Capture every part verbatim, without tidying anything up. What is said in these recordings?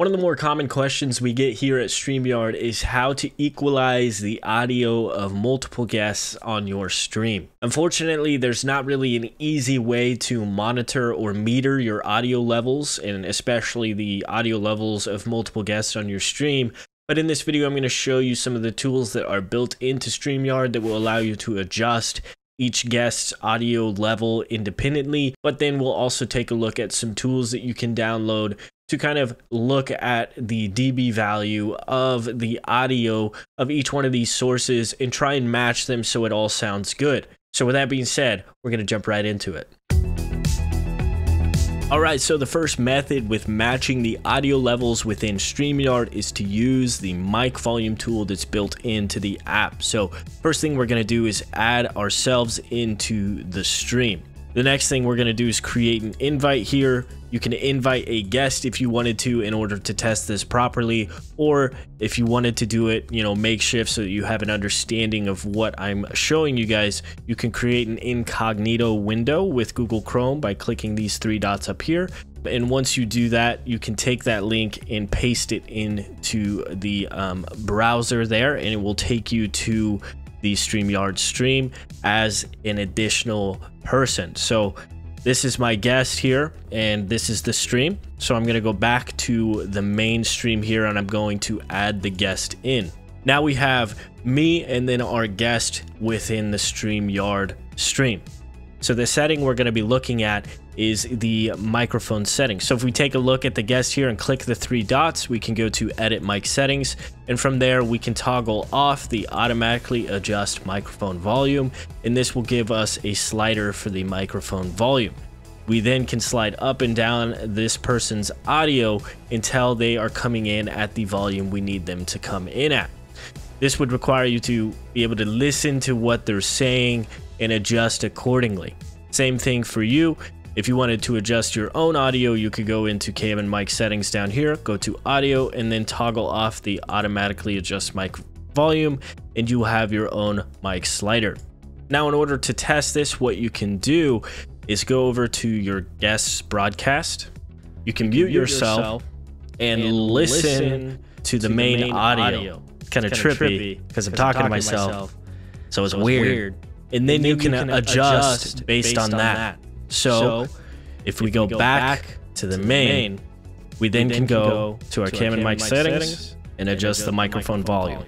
One of the more common questions we get here at StreamYard is how to equalize the audio of multiple guests on your stream. Unfortunately, there's not really an easy way to monitor or meter your audio levels, and especially the audio levels of multiple guests on your stream. But in this video, I'm going to show you some of the tools that are built into StreamYard that will allow you to adjust each guest's audio level independently, but then we'll also take a look at some tools that you can download to kind of look at the dB value of the audio of each one of these sources and try and match them so it all sounds good. So with that being said, we're gonna jump right into it. All right, so the first method with matching the audio levels within StreamYard is to use the mic volume tool that's built into the app. So first thing we're gonna do is add ourselves into the stream. The next thing we're gonna do is create an invite here. You can invite a guest if you wanted to in order to test this properly, or if you wanted to do it, you know, makeshift so that you have an understanding of what I'm showing you guys, you can create an incognito window with Google Chrome by clicking these three dots up here. And once you do that, you can take that link and paste it into the um, browser there, and it will take you to the StreamYard stream as an additional person. So this is my guest here, and this is the stream. So I'm gonna go back to the main stream here, and I'm going to add the guest in. Now we have me and then our guest within the StreamYard stream. So the setting we're gonna be looking at is the microphone settings. So if we take a look at the guest here and click the three dots, we can go to edit mic settings. And from there, we can toggle off the automatically adjust microphone volume. And this will give us a slider for the microphone volume. We then can slide up and down this person's audio until they are coming in at the volume we need them to come in at. This would require you to be able to listen to what they're saying and adjust accordingly. Same thing for you. If you wanted to adjust your own audio, you could go into cam and mic settings down here, go to audio, and then toggle off the automatically adjust mic volume, and you have your own mic slider. Now, in order to test this, what you can do is go over to your guest's broadcast. You can, you can mute, mute yourself, yourself and, and listen, listen to the, to main, the main audio. audio. It's kind of trippy because I'm, I'm talking to myself, myself so it's so weird. weird. And then, and then you, you can, can adjust, adjust based, based on, on that. that. So, so if, if we go, we go back, back to the main, main we then, then can go to our cam and mic settings and adjust the microphone volume.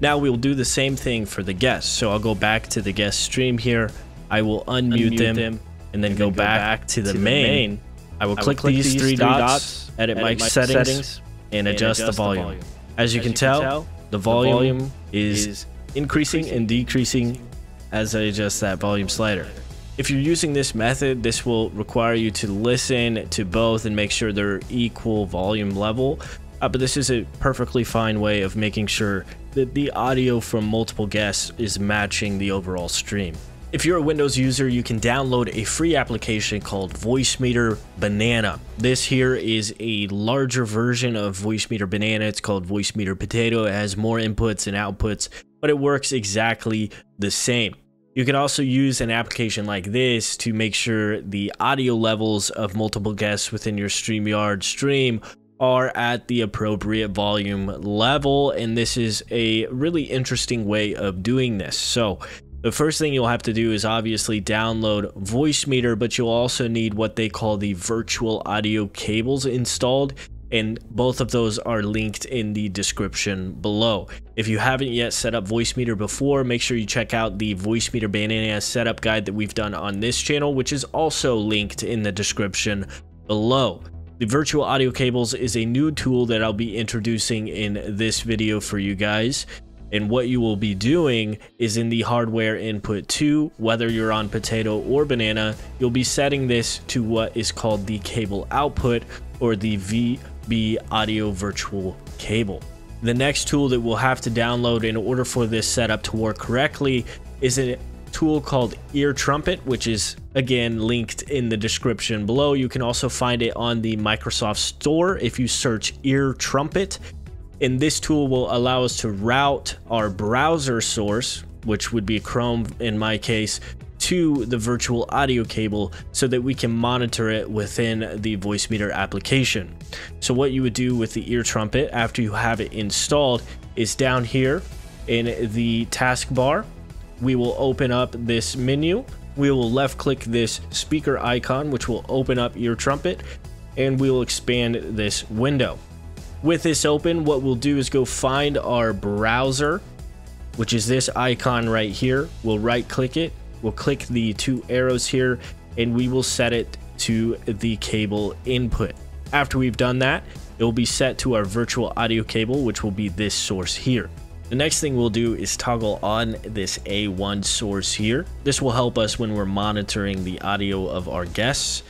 Now we will do the same thing for the guests. So I'll go back to the guest stream here. I will unmute, unmute them, them and then and go, then go back, back to the, to the main. main. I will I click, click these three, three dots, dots, edit mic settings, settings and, adjust and adjust the volume. The volume. As you as can you tell, tell, the volume, volume is, is increasing, increasing and decreasing as I adjust that volume slider. If you're using this method, this will require you to listen to both and make sure they're equal volume level. Uh, but this is a perfectly fine way of making sure that the audio from multiple guests is matching the overall stream. If you're a Windows user, you can download a free application called VoiceMeeter Banana. This here is a larger version of VoiceMeeter Banana. It's called VoiceMeeter Potato. It has more inputs and outputs, but it works exactly the same. You can also use an application like this to make sure the audio levels of multiple guests within your StreamYard stream are at the appropriate volume level, and this is a really interesting way of doing this. So the first thing you'll have to do is obviously download VoiceMeeter, but you'll also need what they call the virtual audio cables installed, and both of those are linked in the description below. If you haven't yet set up VoiceMeeter before, make sure you check out the VoiceMeeter Banana setup guide that we've done on this channel, which is also linked in the description below. The virtual audio cables is a new tool that I'll be introducing in this video for you guys. And what you will be doing is in the hardware input two, whether you're on Potato or Banana, you'll be setting this to what is called the cable output, or the V be audio virtual cable. The next tool that we'll have to download in order for this setup to work correctly is a tool called EarTrumpet, which is again linked in the description below. You can also find it on the Microsoft Store if you search EarTrumpet. And this tool will allow us to route our browser source, which would be Chrome in my case, to the virtual audio cable so that we can monitor it within the VoiceMeeter application. So what you would do with the EarTrumpet after you have it installed is down here in the taskbar, we will open up this menu. We will left click this speaker icon, which will open up EarTrumpet, and we will expand this window. With this open, what we'll do is go find our browser, which is this icon right here. We'll right click it, we'll click the two arrows here, and we will set it to the cable input. After we've done that, it will be set to our virtual audio cable, which will be this source here. The next thing we'll do is toggle on this A one source here. This will help us when we're monitoring the audio of our guests.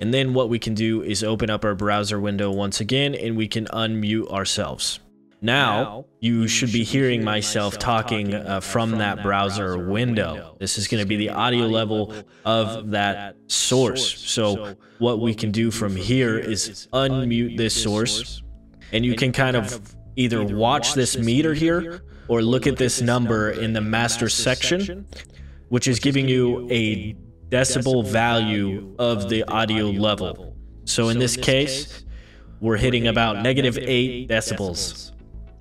And then what we can do is open up our browser window once again, and we can unmute ourselves. Now, you should be hearing myself talking uh, from that browser window. This is going to be the audio level of that source. So what we can do from here is unmute this source, and you can kind of either watch this meter here or look at this number in the master section, which is giving you a decibel value of the audio level. So in this case, we're hitting about negative eight decibels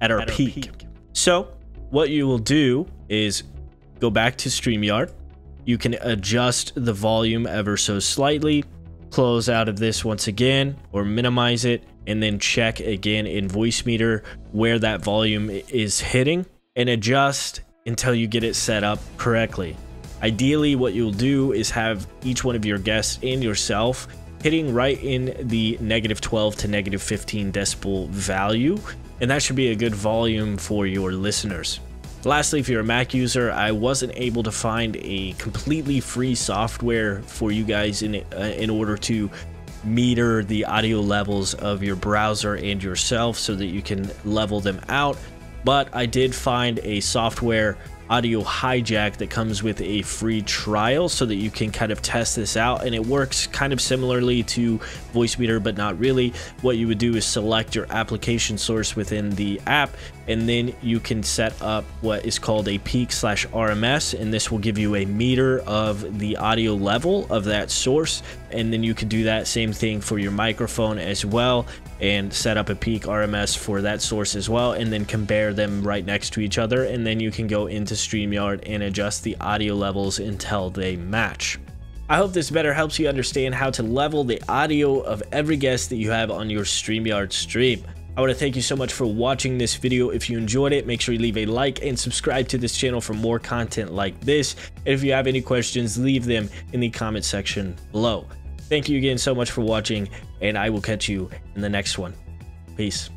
at our peak. So what you will do is go back to StreamYard. You can adjust the volume ever so slightly, close out of this once again, or minimize it, and then check again in VoiceMeeter where that volume is hitting and adjust until you get it set up correctly. Ideally, what you'll do is have each one of your guests and yourself hitting right in the negative twelve to negative fifteen decibel value, and that should be a good volume for your listeners. Lastly, if you're a Mac user, I wasn't able to find a completely free software for you guys in, uh, in order to meter the audio levels of your browser and yourself so that you can level them out. But I did find a software, Audio Hijack, that comes with a free trial so that you can kind of test this out, and it works kind of similarly to VoiceMeeter, but not really. What you would do is select your application source within the app, and then you can set up what is called a peak slash R M S, and this will give you a meter of the audio level of that source, and then you can do that same thing for your microphone as well and set up a peak R M S for that source as well, and then compare them right next to each other, and then you can go into StreamYard and adjust the audio levels until they match. I hope this better helps you understand how to level the audio of every guest that you have on your StreamYard stream. I want to thank you so much for watching this video. If you enjoyed it, make sure you leave a like and subscribe to this channel for more content like this. And if you have any questions, leave them in the comment section below. Thank you again so much for watching, and I will catch you in the next one. Peace.